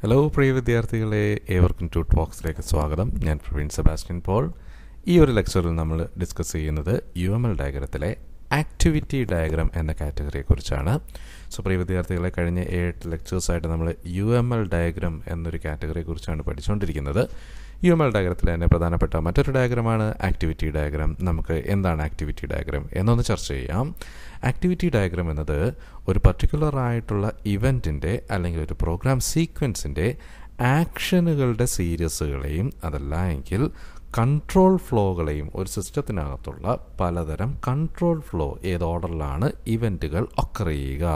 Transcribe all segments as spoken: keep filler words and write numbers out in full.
Hello പ്രിയ വിദ്യാർത്ഥികളെ, ഏവർക്കും ട്യൂട്ട് ബോക്സിലേക്ക് സ്വാഗതം. ഞാൻ പ്രവീൺ സെബാസ്റ്റ്യൻ പോൾ. ഈ ഒരു ലെക്ചറിൽ നമ്മൾ ഡിസ്കസ് ചെയ്യുന്നത് യു എം എൽ ഡയഗ്രത്തിലെ ആക്ടിവിറ്റി ഡയഗ്രാം എന്ന കാറ്റഗറിയെക്കുറിച്ചാണ്. സോ പ്രിയ വിദ്യാർത്ഥികളെ, കഴിഞ്ഞ എട്ട് ലെക്ചേഴ്സായിട്ട് നമ്മൾ യു എം എൽ ഡയഗ്രാം എന്നൊരു കാറ്റഗറിയെക്കുറിച്ചാണ് പഠിച്ചുകൊണ്ടിരിക്കുന്നത്. യു എം എൽ ഡയഗ്രത്തിൽ തന്നെ പ്രധാനപ്പെട്ട മറ്റൊരു ഡയഗ്രമാണ് ആക്ടിവിറ്റി ഡയഗ്രാം. നമുക്ക് എന്താണ് ആക്ടിവിറ്റി ഡയഗ്രാം എന്നൊന്ന് ചർച്ച ചെയ്യാം. ആക്ടിവിറ്റി ഡയഗ്രാം എന്നത് ഒരു പർട്ടിക്കുലറായിട്ടുള്ള ഇവൻറ്റിൻ്റെ അല്ലെങ്കിൽ ഒരു പ്രോഗ്രാം സീക്വൻസിൻ്റെ ആക്ഷനുകളുടെ സീരീസുകളെയും അതല്ല എങ്കിൽ കൺട്രോൾ ഫ്ലോകളെയും, ഒരു സിസ്റ്റത്തിനകത്തുള്ള പലതരം കൺട്രോൾ ഫ്ലോ, ഏത് ഓർഡറിലാണ് ഇവൻറ്റുകൾ ഒക്കർ ചെയ്യുക.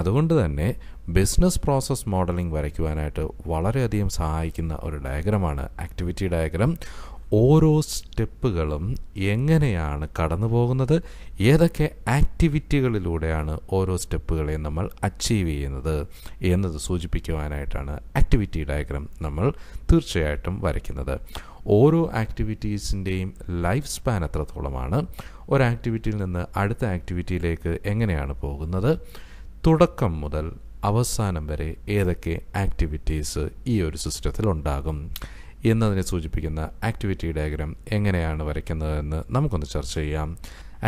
അതുകൊണ്ട് തന്നെ ബിസിനസ് പ്രോസസ് മോഡലിംഗ് വരയ്ക്കുവാനായിട്ട് വളരെയധികം സഹായിക്കുന്ന ഒരു ഡയഗ്രമാണ് ആക്ടിവിറ്റി ഡയഗ്രം. ഓരോ സ്റ്റെപ്പുകളും എങ്ങനെയാണ് കടന്നു പോകുന്നത്, ഏതൊക്കെ ആക്ടിവിറ്റികളിലൂടെയാണ് ഓരോ സ്റ്റെപ്പുകളെയും നമ്മൾ അച്ചീവ് ചെയ്യുന്നത് എന്നത് സൂചിപ്പിക്കുവാനായിട്ടാണ് ആക്ടിവിറ്റി ഡയഗ്രം നമ്മൾ തീർച്ചയായിട്ടും വരയ്ക്കുന്നത്. ഓരോ ആക്ടിവിറ്റീസിൻ്റെയും ലൈഫ് സ്പാൻ എത്രത്തോളമാണ്, ഒരു ആക്ടിവിറ്റിയിൽ നിന്ന് അടുത്ത ആക്ടിവിറ്റിയിലേക്ക് എങ്ങനെയാണ് പോകുന്നത്, തുടക്കം മുതൽ അവസാനം വരെ ഏതൊക്കെ ആക്ടിവിറ്റീസ് ഈ ഒരു സിസ്റ്റത്തിൽ ഉണ്ടാകും എന്നതിനെ സൂചിപ്പിക്കുന്ന ആക്ടിവിറ്റി ഡയഗ്രാം എങ്ങനെയാണ് വരയ്ക്കുന്നതെന്ന് നമുക്കൊന്ന് ചർച്ച ചെയ്യാം.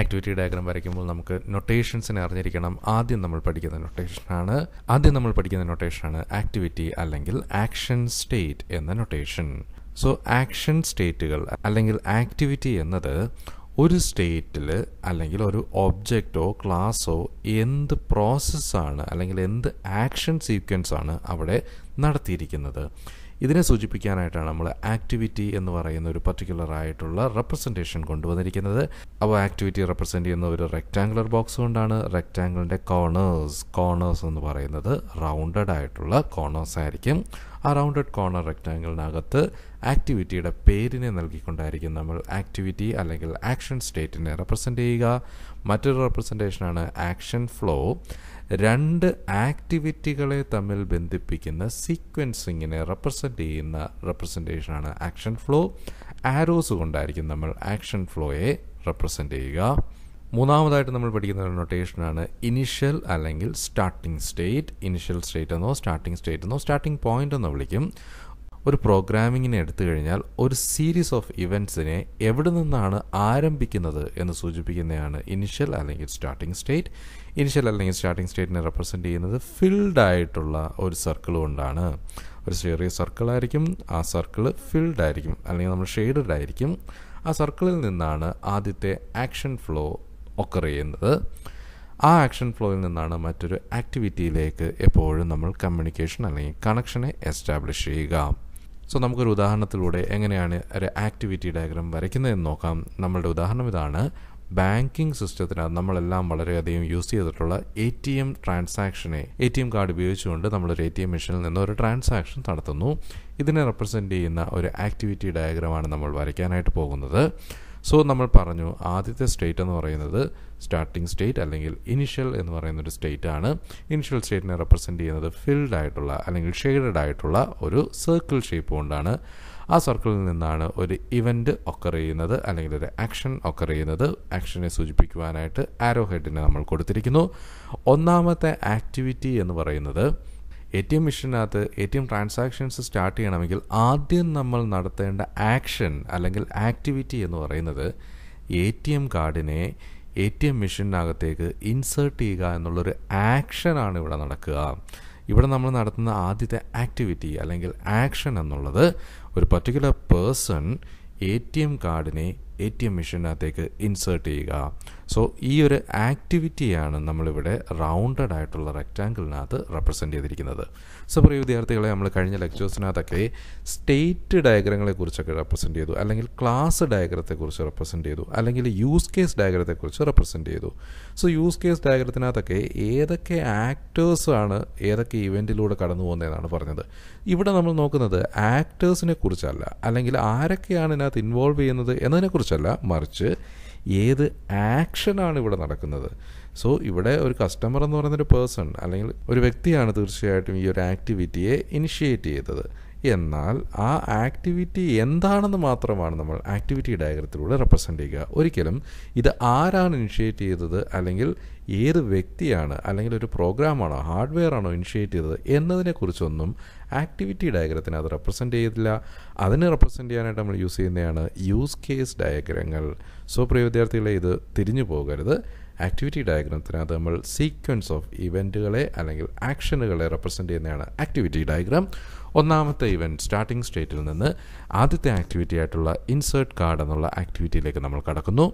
ആക്ടിവിറ്റി ഡയഗ്രാം വരയ്ക്കുമ്പോൾ നമുക്ക് നൊട്ടേഷൻസിനെ അറിഞ്ഞിരിക്കണം. ആദ്യം നമ്മൾ പഠിക്കുന്ന നൊട്ടേഷനാണ് ആദ്യം നമ്മൾ പഠിക്കുന്ന നൊട്ടേഷനാണ് ആക്ടിവിറ്റി അല്ലെങ്കിൽ ആക്ഷൻ സ്റ്റേറ്റ് എന്ന നൊട്ടേഷൻ. സോ ആക്ഷൻ സ്റ്റേറ്റുകൾ അല്ലെങ്കിൽ ആക്ടിവിറ്റി എന്നത് ഒരു സ്റ്റേറ്റിൽ അല്ലെങ്കിൽ ഒരു ഒബ്ജക്റ്റോ ക്ലാസ്സോ എന്ത് പ്രോസസ്സാണ് അല്ലെങ്കിൽ എന്ത് ആക്ഷൻ സീക്വൻസാണ് അവിടെ നടത്തിയിരിക്കുന്നത്, ഇതിനെ സൂചിപ്പിക്കാനായിട്ടാണ് നമ്മൾ ആക്ടിവിറ്റി എന്ന് പറയുന്ന ഒരു പർട്ടിക്കുലർ ആയിട്ടുള്ള റെപ്രസെൻറ്റേഷൻ കൊണ്ടുവന്നിരിക്കുന്നത്. അപ്പോൾ ആക്ടിവിറ്റി റെപ്രസെൻ്റ് ചെയ്യുന്ന ഒരു റെക്റ്റാങ്കുലർ ബോക്സ് കൊണ്ടാണ്. റെക്റ്റാങ്കിളിൻ്റെ കോർണേഴ്സ് കോർണേഴ്സ് എന്ന് പറയുന്നത് റൗണ്ടഡ് ആയിട്ടുള്ള കോർണേഴ്സ് ആയിരിക്കും. ആ റൗണ്ടഡ് കോർണർ റെക്റ്റാങ്കിളിനകത്ത് ആക്ടിവിറ്റിയുടെ പേരിനെ നൽകിക്കൊണ്ടായിരിക്കും നമ്മൾ ആക്ടിവിറ്റി അല്ലെങ്കിൽ ആക്ഷൻ സ്റ്റേറ്റിനെ റെപ്രസെൻ്റ് ചെയ്യുക. മറ്റൊരു റെപ്രസെൻറ്റേഷനാണ് ആക്ഷൻ ഫ്ലോ. രണ്ട് ആക്ടിവിറ്റികളെ തമ്മിൽ ബന്ധിപ്പിക്കുന്ന സീക്വൻസിങ്ങിനെ റെപ്രസെൻ്റ് ചെയ്യുന്ന റെപ്രസെൻറ്റേഷനാണ് ആക്ഷൻ ഫ്ലോ. ആരോസ് കൊണ്ടായിരിക്കും നമ്മൾ ആക്ഷൻ ഫ്ലോയെ റെപ്രസെൻ്റ് ചെയ്യുക. മൂന്നാമതായിട്ട് നമ്മൾ പഠിക്കുന്ന ഒരു നൊട്ടേഷനാണ് ഇനിഷ്യൽ അല്ലെങ്കിൽ സ്റ്റാർട്ടിംഗ് സ്റ്റേറ്റ്. ഇനിഷ്യൽ സ്റ്റേറ്റ് എന്നോ സ്റ്റാർട്ടിംഗ് സ്റ്റേറ്റ് എന്നോ സ്റ്റാർട്ടിംഗ് പോയിൻ്റ് എന്നോ വിളിക്കും. ഒരു പ്രോഗ്രാമിങ്ങിനെ എടുത്തു കഴിഞ്ഞാൽ ഒരു സീരീസ് ഓഫ് ഇവൻറ്റ്സിനെ എവിടെ നിന്നാണ് ആരംഭിക്കുന്നത് എന്ന് സൂചിപ്പിക്കുന്നതാണ് ഇനിഷ്യൽ അല്ലെങ്കിൽ സ്റ്റാർട്ടിംഗ് സ്റ്റേറ്റ്. ഇനിഷ്യൽ അല്ലെങ്കിൽ സ്റ്റാർട്ടിംഗ് സ്റ്റേറ്റിനെ റെപ്രസെൻ്റ് ചെയ്യുന്നത് ഫിൽഡ് ആയിട്ടുള്ള ഒരു സർക്കിൾ കൊണ്ടാണ്. ഒരു ചെറിയ സർക്കിളായിരിക്കും, ആ സർക്കിൾ ഫിൽഡ് ആയിരിക്കും അല്ലെങ്കിൽ നമ്മൾ ഷെയ്ഡഡ് ആയിരിക്കും. ആ സർക്കിളിൽ നിന്നാണ് ആദ്യത്തെ ആക്ഷൻ ഫ്ലോ ഒക്കർ ചെയ്യുന്നത്. ആ ആക്ഷൻ ഫ്ലോയിൽ നിന്നാണ് മറ്റൊരു ആക്ടിവിറ്റിയിലേക്ക് എപ്പോഴും നമ്മൾ കമ്മ്യൂണിക്കേഷൻ അല്ലെങ്കിൽ കണക്ഷനെ എസ്റ്റാബ്ലിഷ് ചെയ്യുക. സോ നമുക്കൊരു ഉദാഹരണത്തിലൂടെ എങ്ങനെയാണ് ഒരു ആക്ടിവിറ്റി ഡയഗ്രാം വരയ്ക്കുന്നതെന്ന് നോക്കാം. നമ്മളുടെ ഉദാഹരണം ഇതാണ്. ബാങ്കിങ് സിസ്റ്റത്തിനകത്ത് നമ്മളെല്ലാം വളരെയധികം യൂസ് ചെയ്തിട്ടുള്ള എ ടി എം ട്രാൻസാക്ഷനെ എ ടി എം കാർഡ് ഉപയോഗിച്ചുകൊണ്ട് നമ്മളൊരു എ ടി എം മെഷീനിൽ നിന്ന് ഒരു ട്രാൻസാക്ഷൻ നടത്തുന്നു. ഇതിനെ റെപ്രസെൻ്റ് ചെയ്യുന്ന ഒരു ആക്ടിവിറ്റി ഡയഗ്രാമാണ് നമ്മൾ വരയ്ക്കാനായിട്ട് പോകുന്നത്. സോ നമ്മൾ പറഞ്ഞു ആദ്യത്തെ സ്റ്റേറ്റ് എന്ന് പറയുന്നത് സ്റ്റാർട്ടിംഗ് സ്റ്റേറ്റ് അല്ലെങ്കിൽ ഇനിഷ്യൽ എന്ന് പറയുന്നൊരു സ്റ്റേറ്റ് ആണ്. ഇനിഷ്യൽ സ്റ്റേറ്റിനെ റെപ്രസെൻ്റ് ചെയ്യുന്നത് ഫിൽഡ് ആയിട്ടുള്ള അല്ലെങ്കിൽ ഷെയ്ഡഡ് ആയിട്ടുള്ള ഒരു സർക്കിൾ ഷേപ്പ് കൊണ്ടാണ്. ആ സർക്കിളിൽ നിന്നാണ് ഒരു ഇവൻറ്റ് ഒക്കർ ചെയ്യുന്നത് അല്ലെങ്കിൽ ഒരു ആക്ഷൻ ഒക്കർ ചെയ്യുന്നത്. ആക്ഷനെ സൂചിപ്പിക്കുവാനായിട്ട് ആരോ ഹെഡിനെ നമ്മൾ കൊടുത്തിരിക്കുന്നു. ഒന്നാമത്തെ ആക്ടിവിറ്റി എന്ന് പറയുന്നത് എ ടി എം മെഷീനകത്ത് A T M transactions start ചെയ്യണമെങ്കിൽ ആദ്യം നമ്മൾ നടത്തേണ്ട ആക്ഷൻ അല്ലെങ്കിൽ ആക്ടിവിറ്റി എന്ന് പറയുന്നത് എ ടി എം കാർഡിനെ എ ടി എം മെഷീനകത്തേക്ക് ഇൻസേർട്ട് ചെയ്യുക എന്നുള്ളൊരു ആക്ഷനാണ് ഇവിടെ നടക്കുക. ഇവിടെ നമ്മൾ നടത്തുന്ന ആദ്യത്തെ ആക്ടിവിറ്റി അല്ലെങ്കിൽ ആക്ഷൻ എന്നുള്ളത് ഒരു particular person A T M കാർഡിനെ എ ടി എം മെഷീനകത്തേക്ക് ഇൻസേർട്ട് ചെയ്യുക. സോ ഈ ഒരു ആക്ടിവിറ്റിയാണ് നമ്മളിവിടെ റൗണ്ടഡ് ആയിട്ടുള്ള റെക്റ്റാങ്കിളിനകത്ത് റെപ്രസെൻ്റ് ചെയ്തിരിക്കുന്നത്. സോ പ്രിയ വിദ്യാർത്ഥികളെ, നമ്മൾ കഴിഞ്ഞ ലെക്ചേഴ്സിനകത്തൊക്കെ സ്റ്റേറ്റ് ഡയഗ്രങ്ങളെക്കുറിച്ചൊക്കെ റെപ്രസെൻ്റ് ചെയ്തു, അല്ലെങ്കിൽ ക്ലാസ് ഡയഗ്രത്തെക്കുറിച്ച് റെപ്രസെൻ്റ് ചെയ്തു, അല്ലെങ്കിൽ യൂസ് കേസ് ഡയഗ്രത്തെക്കുറിച്ച് റെപ്രസെൻ്റ് ചെയ്തു. സോ യൂസ് കേസ് ഡയഗ്രത്തിനകത്തൊക്കെ ഏതൊക്കെ ആക്ടേഴ്സാണ് ഏതൊക്കെ ഇവൻറ്റിലൂടെ കടന്നു പോകുന്നതെന്നാണ് പറഞ്ഞത്. ഇവിടെ നമ്മൾ നോക്കുന്നത് ആക്ടേഴ്സിനെ കുറിച്ചല്ല അല്ലെങ്കിൽ ആരൊക്കെയാണ് ഇതിനകത്ത് ഇൻവോൾവ് ചെയ്യുന്നത് എന്നതിനെക്കുറിച്ച് ല്ല മറിച്ച് ഏത് ആക്ഷനാണ് ഇവിടെ നടക്കുന്നത്. സോ ഇവിടെ ഒരു കസ്റ്റമർ എന്ന് പറയുന്നൊരു പേഴ്സൺ അല്ലെങ്കിൽ ഒരു വ്യക്തിയാണ് തീർച്ചയായിട്ടും ഈ ഒരു ആക്ടിവിറ്റിയെ ഇനിഷ്യേറ്റ് ചെയ്തത്. എന്നാൽ ആ ആക്ടിവിറ്റി എന്താണെന്ന് മാത്രമാണ് നമ്മൾ ആക്ടിവിറ്റി ഡയഗ്രത്തിലൂടെ റെപ്രസെൻ്റ് ചെയ്യുക. ഒരിക്കലും ഇത് ആരാണ് ഇനിഷ്യേറ്റ് ചെയ്തത്, അല്ലെങ്കിൽ ഏത് വ്യക്തിയാണ്, അല്ലെങ്കിൽ ഒരു പ്രോഗ്രാമാണോ ഹാർഡ്വെയറാണോ ഇനിഷ്യേറ്റ് ചെയ്തത് എന്നതിനെക്കുറിച്ചൊന്നും ആക്ടിവിറ്റി ഡയഗ്രത്തിന് അത് റെപ്രസെൻ്റ് ചെയ്തില്ല. അതിനെ റെപ്രസെൻ്റ് ചെയ്യാനായിട്ട് നമ്മൾ യൂസ് ചെയ്യുന്നതാണ് യൂസ് കേസ് ഡയഗ്രങ്ങൾ. സോ പ്രിയ വിദ്യാർത്ഥികളെ, ഇത് തിരിഞ്ഞു പോകരുത്. ആക്ടിവിറ്റി ഡയഗ്രാമിനകത്ത് നമ്മൾ സീക്വൻസ് ഓഫ് ഇവൻറ്റുകളെ അല്ലെങ്കിൽ ആക്ഷനുകളെ റെപ്രസെൻ്റ് ചെയ്യുന്നതാണ് ആക്ടിവിറ്റി ഡയഗ്രാം. ഒന്നാമത്തെ ഇവൻറ്റ് സ്റ്റാർട്ടിംഗ് സ്റ്റേറ്റിൽ നിന്ന് ആദ്യത്തെ ആക്ടിവിറ്റി ആയിട്ടുള്ള ഇൻസേർട്ട് കാർഡ് എന്നുള്ള ആക്ടിവിറ്റിയിലേക്ക് നമ്മൾ കടക്കുന്നു.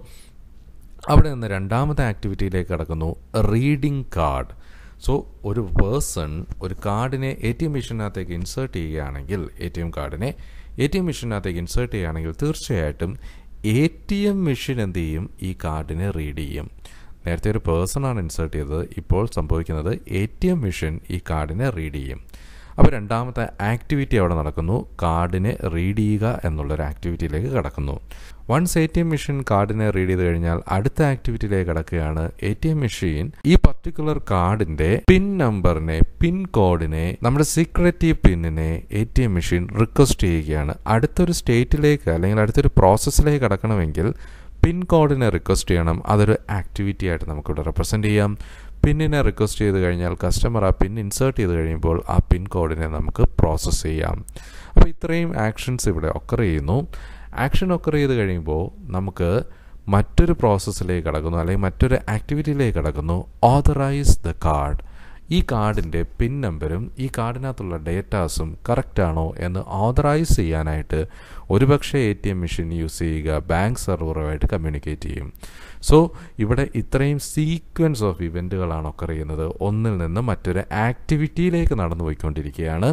അവിടെ നിന്ന് രണ്ടാമത്തെ ആക്ടിവിറ്റിയിലേക്ക് കടക്കുന്നു, റീഡിംഗ് കാർഡ്. സോ ഒരു പേഴ്സൺ ഒരു കാർഡിനെ എ ടി എം മെഷീനകത്തേക്ക് ഇൻസേർട്ട് ചെയ്യുകയാണെങ്കിൽ, എ ടി എം കാർഡിനെ എ ടി എം മെഷീനകത്തേക്ക് ഇൻസേർട്ട് ചെയ്യുകയാണെങ്കിൽ തീർച്ചയായിട്ടും എ ടി എം മെഷീൻ എന്ത് ചെയ്യും, ഈ കാർഡിനെ റീഡ് ചെയ്യും. നേരത്തെ ഒരു പേഴ്സണാണ് ഇൻസേർട്ട് ചെയ്തത്, ഇപ്പോൾ സംഭവിക്കുന്നത് എ ടി എം മെഷീൻ ഈ കാർഡിനെ റീഡ് ചെയ്യും. അപ്പോൾ രണ്ടാമത്തെ ആക്ടിവിറ്റി അവിടെ നടക്കുന്നു, കാർഡിനെ റീഡ് ചെയ്യുക എന്നുള്ളൊരു ആക്ടിവിറ്റിയിലേക്ക് കടക്കുന്നു. Once A T M machine കാർഡിനെ റീഡ് ചെയ്ത് കഴിഞ്ഞാൽ അടുത്ത ആക്ടിവിറ്റിയിലേക്ക് കടക്കുകയാണ്. എ ടി എം മെഷീൻ ഈ പർട്ടിക്കുലർ കാർഡിൻ്റെ പിൻ നമ്പറിനെ, പിൻ കോഡിനെ, നമ്മുടെ സീക്രട്ട് പിന്നിനെ A T M machine request ചെയ്യുകയാണ്. അടുത്തൊരു സ്റ്റേറ്റിലേക്ക് അല്ലെങ്കിൽ അടുത്തൊരു പ്രോസസ്സിലേക്ക് കടക്കണമെങ്കിൽ പിൻ കോഡിനെ റിക്വസ്റ്റ് ചെയ്യണം. അതൊരു ആക്ടിവിറ്റി ആയിട്ട് നമുക്കിവിടെ റെപ്രസെൻ്റ് ചെയ്യാം. പിന്നിനെ റിക്വസ്റ്റ് ചെയ്ത് കഴിഞ്ഞാൽ കസ്റ്റമർ ആ പിൻ ഇൻസേർട്ട് ചെയ്ത് കഴിയുമ്പോൾ ആ പിൻ കോഡിനെ നമുക്ക് പ്രോസസ്സ് ചെയ്യാം. അപ്പോൾ ഇത്രയും ആക്ഷൻസ് ഇവിടെ ഒക്കർ ചെയ്യുന്നു. ആക്ഷൻ ഒക്കർ ചെയ്ത് കഴിയുമ്പോൾ നമുക്ക് മറ്റൊരു പ്രോസസ്സിലേക്ക് കടക്കുന്നു, അല്ലെങ്കിൽ മറ്റൊരു ആക്ടിവിറ്റിയിലേക്ക് കടക്കുന്നു. Authorise the card. ഈ കാർഡിൻ്റെ പിൻ നമ്പരും ഈ കാർഡിനകത്തുള്ള ഡേറ്റാസും കറക്റ്റാണോ എന്ന് ഓതറൈസ് ചെയ്യാനായിട്ട് ഒരുപക്ഷെ A T M machine use ചെയ്യുക, ബാങ്ക് സെർവറുമായിട്ട് കമ്മ്യൂണിക്കേറ്റ് ചെയ്യും. സോ ഇവിടെ ഇത്രയും സീക്വൻസ് ഓഫ് ഇവൻറ്റുകളാണ് ഒക്കെ അറിയുന്നത്. ഒന്നിൽ നിന്ന് മറ്റൊരു ആക്ടിവിറ്റിയിലേക്ക് നടന്നു പോയിക്കൊണ്ടിരിക്കുകയാണ്.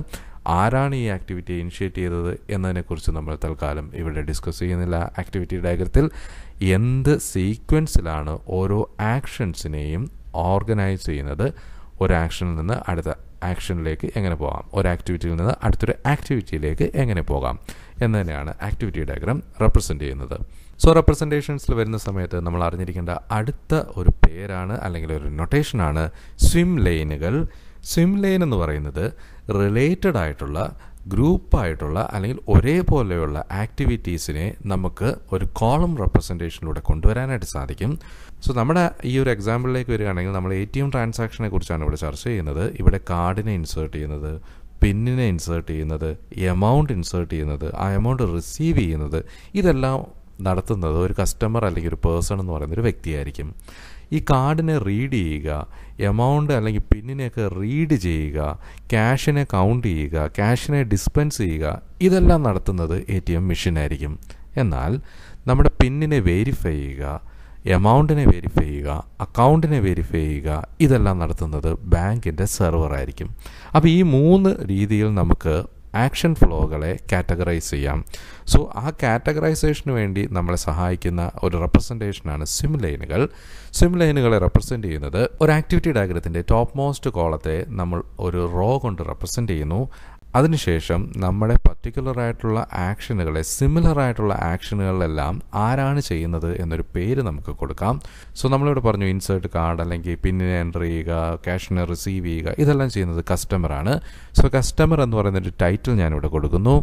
ആരാണ് ഈ ആക്ടിവിറ്റി ഇനിഷ്യേറ്റ് ചെയ്തത് എന്നതിനെക്കുറിച്ച് നമ്മൾ തൽക്കാലം ഇവിടെ ഡിസ്കസ് ചെയ്യുന്നില്ല. ആക്ടിവിറ്റി ഡയഗ്രത്തിൽ എന്ത് സീക്വൻസിലാണ് ഓരോ ആക്ഷൻസിനെയും ഓർഗനൈസ് ചെയ്യുന്നത്, ഒരു ആക്ഷനിൽ നിന്ന് അടുത്ത ആക്ഷനിലേക്ക് എങ്ങനെ പോകാം, ഒരു ആക്ടിവിറ്റിയിൽ നിന്ന് അടുത്തൊരു ആക്ടിവിറ്റിയിലേക്ക് എങ്ങനെ പോകാം എന്ന് തന്നെയാണ് ആക്ടിവിറ്റി ഡയഗ്രാം റെപ്രസെൻ്റ് ചെയ്യുന്നത്. സോ റെപ്രസെൻറ്റേഷൻസിൽ വരുന്ന സമയത്ത് നമ്മൾ അറിഞ്ഞിരിക്കേണ്ട അടുത്ത ഒരു പേരാണ് അല്ലെങ്കിൽ ഒരു നൊട്ടേഷനാണ് സ്വിം ലൈനുകൾ. സ്വിം ലൈൻ എന്ന് പറയുന്നത് റിലേറ്റഡ് ആയിട്ടുള്ള ഗ്രൂപ്പായിട്ടുള്ള അല്ലെങ്കിൽ ഒരേപോലെയുള്ള ആക്ടിവിറ്റീസിനെ നമുക്ക് ഒരു കോളം റെപ്രസെൻറ്റേഷനിലൂടെ കൊണ്ടുവരാനായിട്ട് സാധിക്കും. സോ നമ്മുടെ ഈ ഒരു എക്സാമ്പിളിലേക്ക് വരികയാണെങ്കിൽ നമ്മൾ എ ടി എം ട്രാൻസാക്ഷനെ കുറിച്ചാണ് ഇവിടെ ചർച്ച ചെയ്യുന്നത്. ഇവിടെ കാർഡിനെ ഇൻസേർട്ട് ചെയ്യുന്നത്, പിന്നിനെ ഇൻസേർട്ട് ചെയ്യുന്നത്, എമൗണ്ട് ഇൻസേർട്ട് ചെയ്യുന്നത്, ആ എമൗണ്ട് റിസീവ് ചെയ്യുന്നത്, ഇതെല്ലാം നടത്തുന്നത് ഒരു കസ്റ്റമർ അല്ലെങ്കിൽ ഒരു പേഴ്സൺ എന്ന് പറയുന്നൊരു വ്യക്തിയായിരിക്കും. ഈ കാർഡിനെ റീഡ് ചെയ്യുക, എമൗണ്ട് അല്ലെങ്കിൽ പിന്നിനെയൊക്കെ റീഡ് ചെയ്യുക, ക്യാഷിനെ കൗണ്ട് ചെയ്യുക, ക്യാഷിനെ ഡിസ്പെൻസ് ചെയ്യുക, ഇതെല്ലാം നടത്തുന്നത് എ ടി എം മെഷീനായിരിക്കും. എന്നാൽ നമ്മുടെ പിന്നിനെ വെരിഫൈ ചെയ്യുക, എമൗണ്ടിനെ വെരിഫൈ ചെയ്യുക, അക്കൗണ്ടിനെ വെരിഫൈ ചെയ്യുക, ഇതെല്ലാം നടത്തുന്നത് ബാങ്കിൻ്റെ സെർവറായിരിക്കും. അപ്പോൾ ഈ മൂന്ന് രീതിയിൽ നമുക്ക് ആക്ഷൻ ഫ്ലോകളെ കാറ്റഗറൈസ് ചെയ്യാം. സോ ആ കാറ്റഗറൈസേഷന് വേണ്ടി നമ്മളെ സഹായിക്കുന്ന ഒരു റെപ്രസെൻറ്റേഷനാണ് സ്വിം ലൈനുകൾ. സ്വിം ലൈനുകളെ റെപ്രസെൻ്റ് ചെയ്യുന്നത് ഒരു ആക്ടിവിറ്റി ഡയഗ്രത്തിൻ്റെ ടോപ്പ് മോസ്റ്റ് കോളത്തെ നമ്മൾ ഒരു റോ കൊണ്ട് റെപ്രസെൻ്റ് ചെയ്യുന്നു. അതിനുശേഷം നമ്മുടെ പർട്ടിക്കുലറായിട്ടുള്ള ആക്ഷനുകളെ, സിമിലറായിട്ടുള്ള ആക്ഷനുകളെല്ലാം ആരാണ് ചെയ്യുന്നത് എന്നൊരു പേര് നമുക്ക് കൊടുക്കാം. സോ നമ്മളിവിടെ പറഞ്ഞു ഇൻസേർട്ട് കാർഡ് അല്ലെങ്കിൽ പിന്നിനെ എൻ്റർ ചെയ്യുക, ക്യാഷിനെ റിസീവ് ചെയ്യുക, ഇതെല്ലാം ചെയ്യുന്നത് കസ്റ്റമറാണ്. സോ കസ്റ്റമർ എന്ന് പറയുന്നൊരു ടൈറ്റിൽ ഞാനിവിടെ കൊടുക്കുന്നു.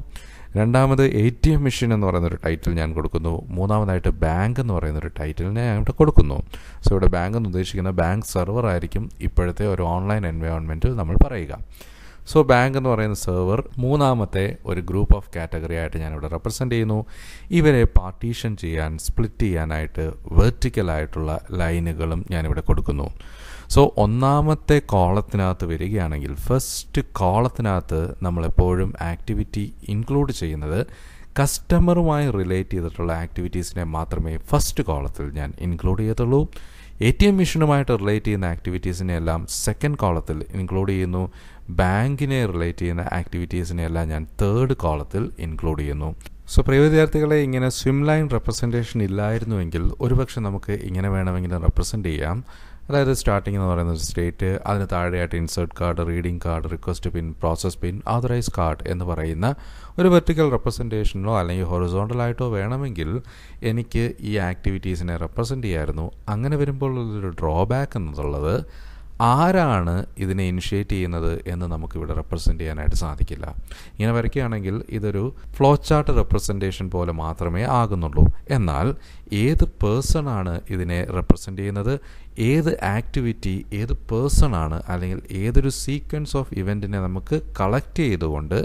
രണ്ടാമത് എ ടി എം മെഷീൻ എന്ന് പറയുന്നൊരു ടൈറ്റിൽ ഞാൻ കൊടുക്കുന്നു. മൂന്നാമതായിട്ട് ബാങ്ക് എന്ന് പറയുന്നൊരു ടൈറ്റിലിനെ ഞാൻ ഇവിടെ കൊടുക്കുന്നു. സോ ഇവിടെ ബാങ്ക് എന്ന് ഉദ്ദേശിക്കുന്ന ബാങ്ക് സെർവറായിരിക്കും ഇപ്പോഴത്തെ ഒരു ഓൺലൈൻ എൻവയോൺമെൻറ്റിൽ നമ്മൾ പറയുക. സോ ബാങ്ക് എന്ന് പറയുന്ന സെർവർ മൂന്നാമത്തെ ഒരു ഗ്രൂപ്പ് ഓഫ് കാറ്റഗറി ആയിട്ട് ഞാനിവിടെ റെപ്രസെൻ്റ് ചെയ്യുന്നു. ഇവരെ പാർട്ടീഷൻ ചെയ്യാൻ, സ്പ്ലിറ്റ് ചെയ്യാനായിട്ട് വെർട്ടിക്കലായിട്ടുള്ള ലൈനുകളും ഞാനിവിടെ കൊടുക്കുന്നു. സോ ഒന്നാമത്തെ കോളത്തിനകത്ത് വരികയാണെങ്കിൽ ഫസ്റ്റ് കോളത്തിനകത്ത് നമ്മളെപ്പോഴും ആക്ടിവിറ്റി ഇൻക്ലൂഡ് ചെയ്യുന്നത് കസ്റ്റമറുമായി റിലേറ്റ് ചെയ്തിട്ടുള്ള ആക്ടിവിറ്റീസിനെ മാത്രമേ ഫസ്റ്റ് കോളത്തിൽ ഞാൻ ഇൻക്ലൂഡ് ചെയ്യത്തുള്ളൂ. എ ടി എം മെഷീനുമായിട്ട് റിലേറ്റ് ചെയ്യുന്ന ആക്ടിവിറ്റീസിനെ എല്ലാം സെക്കൻഡ് കോളത്തിൽ ഇൻക്ലൂഡ് ചെയ്യുന്നു. ബാങ്കിനെ റിലേറ്റ് ചെയ്യുന്ന ആക്ടിവിറ്റീസിനെ എല്ലാം ഞാൻ തേർഡ് കോളത്തിൽ ഇൻക്ലൂഡ് ചെയ്യുന്നു. സോ പ്രിയ വിദ്യാർത്ഥികളെ, ഇങ്ങനെ സ്വിം ലൈൻ റെപ്രസെൻറ്റേഷൻ ഇല്ലായിരുന്നുവെങ്കിൽ ഒരുപക്ഷെ നമുക്ക് ഇങ്ങനെ വേണമെങ്കിൽ റെപ്രസെൻ്റ് ചെയ്യാം. അതായത് സ്റ്റാർട്ടിംഗ് എന്ന് പറയുന്ന ഒരു സ്റ്റേറ്റ്, അതിന് താഴെയായിട്ട് insert card, reading card, request pin, process pin, authorise card എന്ന് പറയുന്ന ഒരു വെർട്ടിക്കൽ റെപ്രസെൻറ്റേഷനോ അല്ലെങ്കിൽ ഹൊറിസോണ്ടലായിട്ടോ വേണമെങ്കിൽ എനിക്ക് ഈ ആക്ടിവിറ്റീസിനെ റെപ്രസെൻ്റ് ചെയ്യായിരുന്നു. അങ്ങനെ വരുമ്പോൾ ഉള്ളൊരു ഡ്രോബാക്ക് എന്നുള്ളത് ആരാണ് ഇതിനെ ഇനിഷ്യേറ്റ് ചെയ്യുന്നത് എന്ന് നമുക്കിവിടെ റെപ്രസെൻ്റ് ചെയ്യാനായിട്ട് സാധിക്കില്ല. ഇങ്ങനെ വരയ്ക്കുകയാണെങ്കിൽ ഇതൊരു ഫ്ലോ ചാർട്ട് റെപ്രസെൻറ്റേഷൻ പോലെ മാത്രമേ ആകുന്നുള്ളൂ. എന്നാൽ ഏത് പേഴ്സണാണ് ഇതിനെ റെപ്രസെൻ്റ് ചെയ്യുന്നത്, ഏത് ആക്ടിവിറ്റി, ഏത് പേഴ്സണാണ്, അല്ലെങ്കിൽ ഏതൊരു സീക്വൻസ് ഓഫ് ഇവൻറ്റിനെ നമുക്ക് കളക്ട് ചെയ്തുകൊണ്ട്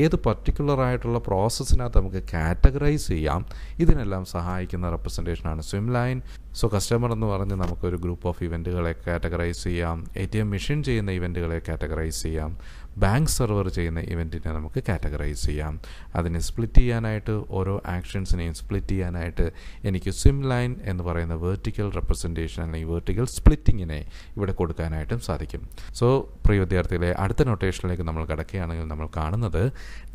ഏത് പർട്ടിക്കുലറായിട്ടുള്ള പ്രോസസ്സിനകത്ത് നമുക്ക് കാറ്റഗറൈസ് ചെയ്യാം, ഇതിനെല്ലാം സഹായിക്കുന്ന റെപ്രസെൻറ്റേഷനാണ് സ്വിം ലൈൻ. സോ കസ്റ്റമർ എന്ന് പറഞ്ഞ് നമുക്കൊരു ഗ്രൂപ്പ് ഓഫ് ഇവൻറ്റുകളെ കാറ്റഗറൈസ് ചെയ്യാം, എ ടി എം മെഷീൻ ചെയ്യുന്ന ഇവൻറ്റുകളെ കാറ്റഗറൈസ് ചെയ്യാം, ബാങ്ക് സെർവർ ചെയ്യുന്ന ഇവൻറ്റിനെ നമുക്ക് കാറ്റഗറൈസ് ചെയ്യാം. അതിനെ സ്പ്ലിറ്റ് ചെയ്യാനായിട്ട്, ഓരോ ആക്ഷൻസിനെയും സ്പ്ലിറ്റ് ചെയ്യാനായിട്ട് എനിക്ക് സ്വിം ലൈൻ എന്ന് പറയുന്ന വെർട്ടിക്കൽ റെപ്രസെൻറ്റേഷൻ അല്ലെങ്കിൽ വെർട്ടിക്കൽ സ്പ്ലിറ്റിങ്ങിനെ ഇവിടെ കൊടുക്കാനായിട്ടും സാധിക്കും. സോ പ്രിയ വിദ്യാർത്ഥികളെ, അടുത്ത നൊട്ടേഷനിലേക്ക് നമ്മൾ കിടക്കുകയാണെങ്കിൽ നമ്മൾ കാണുന്നത്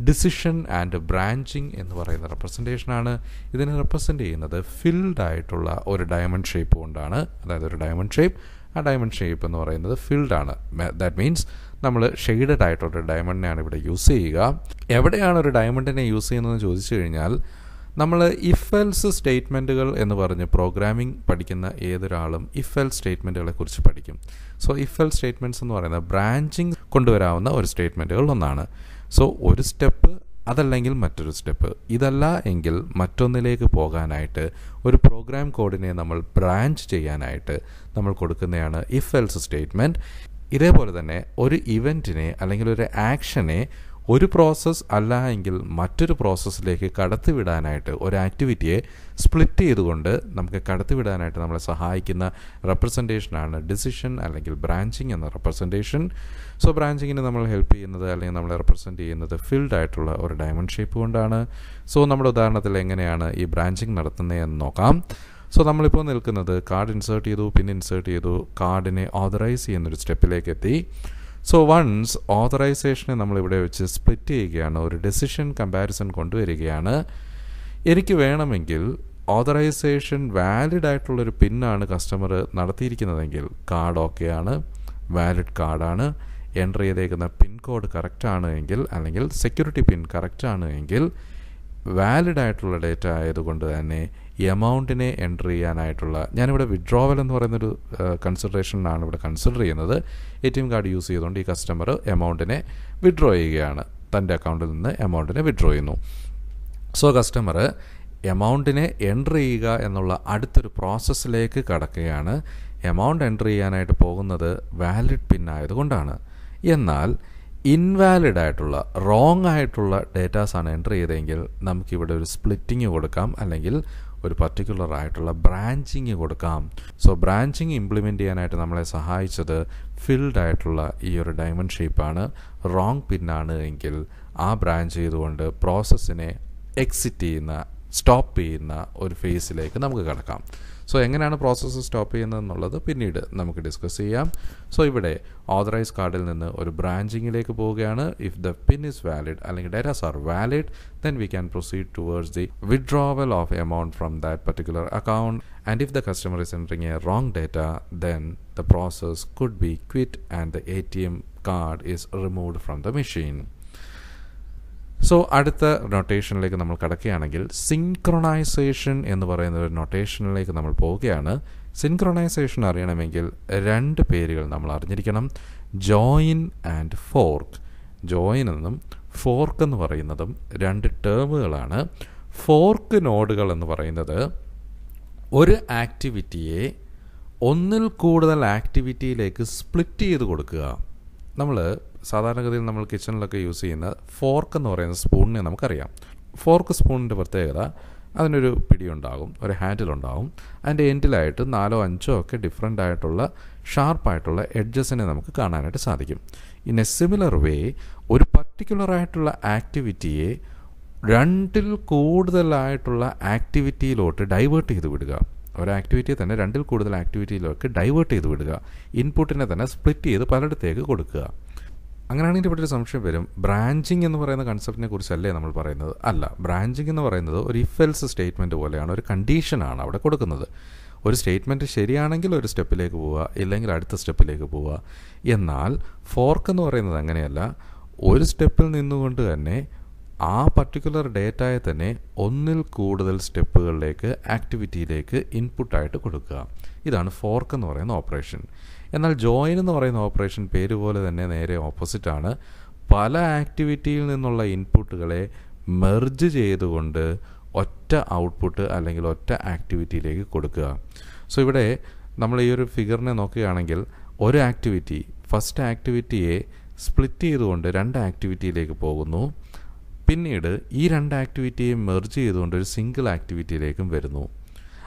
ഡിസിഷൻ ആൻഡ് ബ്രാഞ്ചിങ് എന്ന് പറയുന്ന റെപ്രസെൻറ്റേഷനാണ്. ഇതിനെ റെപ്രസെൻ്റ് ചെയ്യുന്നത് ഫിൽഡ് ആയിട്ടുള്ള ഒരു ഡയമണ്ട് ഷേപ്പ് കൊണ്ടാണ്. അതായത് ഒരു ഡയമണ്ട് ഷേപ്പ്, ആ ഡയമണ്ട് ഷേപ്പ് എന്ന് പറയുന്നത് ഫിൽഡാണ്. ദാറ്റ് മീൻസ് നമ്മൾ ഷെയ്ഡഡ് ആയിട്ടുള്ള ഡയമണ്ടിനെയാണ് ഇവിടെ യൂസ് ചെയ്യുക. എവിടെയാണ് ഒരു ഡയമണ്ടിനെ യൂസ് ചെയ്യുന്നതെന്ന് ചോദിച്ചു കഴിഞ്ഞാൽ, നമ്മൾ ഇഫ് എൽസ് സ്റ്റേറ്റ്മെൻറ്റുകൾ എന്ന് പറഞ്ഞ് പ്രോഗ്രാമിംഗ് പഠിക്കുന്ന ഏതൊരാളും ഇഫ് എൽ സ്റ്റേറ്റ്മെൻറ്റുകളെക്കുറിച്ച് പഠിക്കും. സോ ഇഫ് എൽ സ്റ്റേറ്റ്മെൻറ്റ്സ് എന്ന് പറയുന്നത് ബ്രാഞ്ചിങ് കൊണ്ടുവരാവുന്ന ഒരു സ്റ്റേറ്റ്മെൻറ്റുകൾ ഒന്നാണ്. സോ ഒരു സ്റ്റെപ്പ്, അതല്ലെങ്കിൽ മറ്റൊരു സ്റ്റെപ്പ്, ഇതല്ല എങ്കിൽ മറ്റൊന്നിലേക്ക് പോകാനായിട്ട് ഒരു പ്രോഗ്രാം കോഡിനെ നമ്മൾ ബ്രാഞ്ച് ചെയ്യാനായിട്ട് നമ്മൾ കൊടുക്കുന്നതാണ് ഇഫ് എൽസ് സ്റ്റേറ്റ്മെൻറ്റ്. ഇതേപോലെ തന്നെ ഒരു ഇവൻറ്റിനെ അല്ലെങ്കിൽ ഒരു ആക്ഷനെ ഒരു പ്രോസസ്സ് അല്ല എങ്കിൽ മറ്റൊരു പ്രോസസ്സിലേക്ക് കടത്തിവിടാനായിട്ട്, ഒരു ആക്ടിവിറ്റിയെ സ്പ്ലിറ്റ് ചെയ്തുകൊണ്ട് നമുക്ക് കടത്തിവിടാനായിട്ട് നമ്മളെ സഹായിക്കുന്ന റെപ്രസെൻറ്റേഷനാണ് ഡിസിഷൻ അല്ലെങ്കിൽ ബ്രാഞ്ചിങ് എന്ന റെപ്രസെൻറ്റേഷൻ. സോ ബ്രാഞ്ചിങ്ങിന് നമ്മൾ ഹെൽപ്പ് ചെയ്യുന്നത് അല്ലെങ്കിൽ നമ്മൾ റെപ്രസെൻറ്റ് ചെയ്യുന്നത് ഫിൽഡ് ആയിട്ടുള്ള ഒരു ഡയമണ്ട് ഷേപ്പ് കൊണ്ടാണ്. സോ നമ്മുടെ ഉദാഹരണത്തിൽ എങ്ങനെയാണ് ഈ ബ്രാഞ്ചിങ് നടത്തുന്നതെന്ന് നോക്കാം. സോ നമ്മളിപ്പോൾ നിൽക്കുന്നത് കാർഡ് ഇൻസേർട്ട് ചെയ്തു, പിന്നെ ഇൻസേർട്ട് ചെയ്തു, കാർഡിനെ ഓതറൈസ് ചെയ്യുന്നൊരു സ്റ്റെപ്പിലേക്ക് എത്തി. സോ വൺസ് ഓതറൈസേഷനെ നമ്മളിവിടെ വെച്ച് സ്പ്ലിറ്റ് ചെയ്യുകയാണ്, ഒരു ഡെസിഷൻ കമ്പാരിസൺ കൊണ്ടുവരികയാണ്. എനിക്ക് വേണമെങ്കിൽ ഓതറൈസേഷൻ വാലിഡ് ആയിട്ടുള്ളൊരു പിന്നാണ് കസ്റ്റമർ നടത്തിയിരിക്കുന്നതെങ്കിൽ കാർഡ് ഓക്കെയാണ്, വാലിഡ് കാർഡാണ്, എൻ്റർ ചെയ്തേക്കുന്ന പിൻകോഡ് കറക്റ്റാണ് എങ്കിൽ, അല്ലെങ്കിൽ സെക്യൂരിറ്റി പിൻ കറക്റ്റാണ് എങ്കിൽ, വാലിഡ് ആയിട്ടുള്ള ഡേറ്റ ആയതുകൊണ്ട് തന്നെ എമൗണ്ടിനെ എൻ്റർ ചെയ്യാനായിട്ടുള്ള, ഞാനിവിടെ വിഡ്രോവൽ എന്ന് പറയുന്നൊരു കൺസിഡറേഷനാണ് ഇവിടെ കൺസിഡർ ചെയ്യുന്നത്. A T M card use ചെയ്തുകൊണ്ട് ഈ കസ്റ്റമർ എമൗണ്ടിനെ വിഡ്രോ ചെയ്യുകയാണ്, തൻ്റെ അക്കൗണ്ടിൽ നിന്ന് എമൗണ്ടിനെ വിഡ്രോ ചെയ്യുന്നു. സോ കസ്റ്റമർ എമൗണ്ടിനെ എൻ്റർ ചെയ്യുക എന്നുള്ള അടുത്തൊരു പ്രോസസ്സിലേക്ക് കടക്കുകയാണ്. എമൗണ്ട് എൻ്റർ ചെയ്യാനായിട്ട് പോകുന്നത് വാലിഡ് പിൻ ആയതുകൊണ്ടാണ്. എന്നാൽ ഇൻവാലിഡ് ആയിട്ടുള്ള, റോങ് ആയിട്ടുള്ള ഡേറ്റാസാണ് എൻ്റർ ചെയ്തതെങ്കിൽ നമുക്കിവിടെ ഒരു സ്പ്ലിറ്റിങ് കൊടുക്കാം, അല്ലെങ്കിൽ ഒരു പർട്ടിക്കുലർ ആയിട്ടുള്ള ബ്രാഞ്ചിങ് കൊടുക്കാം. സോ ബ്രാഞ്ചിങ് ഇംപ്ലിമെൻ്റ് ചെയ്യാനായിട്ട് നമ്മളെ സഹായിച്ചത് ഫിൽഡ് ആയിട്ടുള്ള ഈ ഒരു ഡയമണ്ട് ഷേപ്പാണ്. റോങ് പിന്നാണ് എങ്കിൽ ആ ബ്രാഞ്ച് ചെയ്തുകൊണ്ട് പ്രോസസ്സിനെ എക്സിറ്റ് ചെയ്യുന്ന, സ്റ്റോപ്പ് ചെയ്യുന്ന ഒരു ഫേസിലേക്ക് നമുക്ക് കടക്കാം. സോ എങ്ങനെയാണ് പ്രോസസ്സ് സ്റ്റോപ്പ് ചെയ്യുന്നതെന്നുള്ളത് പിന്നീട് നമുക്ക് ഡിസ്കസ് ചെയ്യാം. സോ ഇവിടെ ഓതറൈസ് കാർഡിൽ നിന്ന് ഒരു ബ്രാഞ്ചിങ്ങിലേക്ക് പോവുകയാണ്. If the pin is valid അല്ലെങ്കിൽ datas are valid, then we can proceed towards the withdrawal of amount from that particular account. And if the customer is entering a wrong data, then the process could be quit and the A T M card is removed from the machine. So അടുത്ത നൊട്ടേഷനിലേക്ക് നമ്മൾ കിടക്കുകയാണെങ്കിൽ synchronisation എന്ന് പറയുന്ന ഒരു നൊട്ടേഷനിലേക്ക് നമ്മൾ പോവുകയാണ്. Synchronisation അറിയണമെങ്കിൽ രണ്ട് പേരുകൾ നമ്മൾ അറിഞ്ഞിരിക്കണം, ജോയിൻ ആൻഡ് ഫോർക്ക്. ജോയിൻ എന്നും ഫോർക്ക് എന്ന് പറയുന്നതും രണ്ട് ടേമുകളാണ്. ഫോർക്ക് നോഡുകൾ എന്ന് പറയുന്നത് ഒരു ആക്ടിവിറ്റിയെ ഒന്നിൽ കൂടുതൽ ആക്ടിവിറ്റിയിലേക്ക് സ്പ്ലിറ്റ് ചെയ്ത് കൊടുക്കുക. നമ്മൾ സാധാരണഗതിയിൽ നമ്മൾ കിച്ചണിലൊക്കെ യൂസ് ചെയ്യുന്ന ഫോർക്ക് എന്ന് പറയുന്ന സ്പൂണിനെ നമുക്കറിയാം. ഫോർക്ക് സ്പൂണിൻ്റെ പ്രത്യേകത, അതിനൊരു പിടിയുണ്ടാകും, ഒരു ഹാൻഡിലുണ്ടാകും, അതിൻ്റെ എൻഡിലായിട്ട് നാലോ അഞ്ചോ ഒക്കെ ഡിഫറെൻ്റ് ആയിട്ടുള്ള ഷാർപ്പായിട്ടുള്ള എഡ്ജസിനെ നമുക്ക് കാണാനായിട്ട് സാധിക്കും. ഇൻ എ സിമിലർ വേ, ഒരു പർട്ടിക്കുലറായിട്ടുള്ള ആക്ടിവിറ്റിയെ രണ്ടിൽ കൂടുതലായിട്ടുള്ള ആക്ടിവിറ്റിയിലോട്ട് ഡൈവേർട്ട് ചെയ്ത് വിടുക, ഒരു ആക്ടിവിറ്റിയെ തന്നെ രണ്ടിൽ കൂടുതൽ ആക്ടിവിറ്റിയിലേക്ക് ഡൈവേർട്ട് ചെയ്ത് വിടുക, ഇൻപുട്ടിനെ തന്നെ സ്പ്ലിറ്റ് ചെയ്ത് പലയിടത്തേക്ക് കൊടുക്കുക. അങ്ങനെയാണെങ്കിൽ ഇവിടെ ഒരു സംശയം വരും, ബ്രാഞ്ചിങ് എന്ന് പറയുന്ന കൺസെപ്റ്റിനെ കുറിച്ചല്ലേ നമ്മൾ പറയുന്നത്? അല്ല, ബ്രാഞ്ചിങ് എന്ന് പറയുന്നത് ഒരു ഇഫ് എൽസ് സ്റ്റേറ്റ്മെൻറ്റ് പോലെയാണ്, ഒരു കണ്ടീഷനാണ് അവിടെ കൊടുക്കുന്നത്. ഒരു സ്റ്റേറ്റ്മെൻറ്റ് ശരിയാണെങ്കിൽ ഒരു സ്റ്റെപ്പിലേക്ക് പോവുക, ഇല്ലെങ്കിൽ അടുത്ത സ്റ്റെപ്പിലേക്ക് പോവുക. എന്നാൽ ഫോർക്ക് എന്ന് പറയുന്നത് അങ്ങനെയല്ല, ഒരു സ്റ്റെപ്പിൽ നിന്നുകൊണ്ട് തന്നെ ആ പർട്ടിക്കുലർ ഡേറ്റയെ തന്നെ ഒന്നിൽ കൂടുതൽ സ്റ്റെപ്പുകളിലേക്ക്, ആക്ടിവിറ്റിയിലേക്ക് ഇൻപുട്ടായിട്ട് കൊടുക്കുക. ഇതാണ് ഫോർക്ക് എന്ന് പറയുന്ന ഓപ്പറേഷൻ. എന്നാൽ ജോയിൻ എന്ന് പറയുന്ന ഓപ്പറേഷൻ പേര് പോലെ തന്നെ നേരെ ഓപ്പോസിറ്റാണ്. പല ആക്ടിവിറ്റിയിൽ നിന്നുള്ള ഇൻപുട്ടുകളെ മെർജ് ചെയ്തുകൊണ്ട് ഒറ്റ ഔട്ട്പുട്ട് അല്ലെങ്കിൽ ഒറ്റ ആക്ടിവിറ്റിയിലേക്ക് കൊടുക്കുക. സോ ഇവിടെ നമ്മൾ ഈ ഒരു ഫിഗറിനെ നോക്കുകയാണെങ്കിൽ ഒരു ആക്ടിവിറ്റി, ഫസ്റ്റ് ആക്ടിവിറ്റിയെ സ്പ്ലിറ്റ് ചെയ്തുകൊണ്ട് രണ്ട് ആക്ടിവിറ്റിയിലേക്ക് പോകുന്നു. പിന്നീട് ഈ രണ്ട് ആക്ടിവിറ്റിയെ മെർജ് ചെയ്തുകൊണ്ട് ഒരു സിംഗിൾ ആക്ടിവിറ്റിയിലേക്കും വരുന്നു.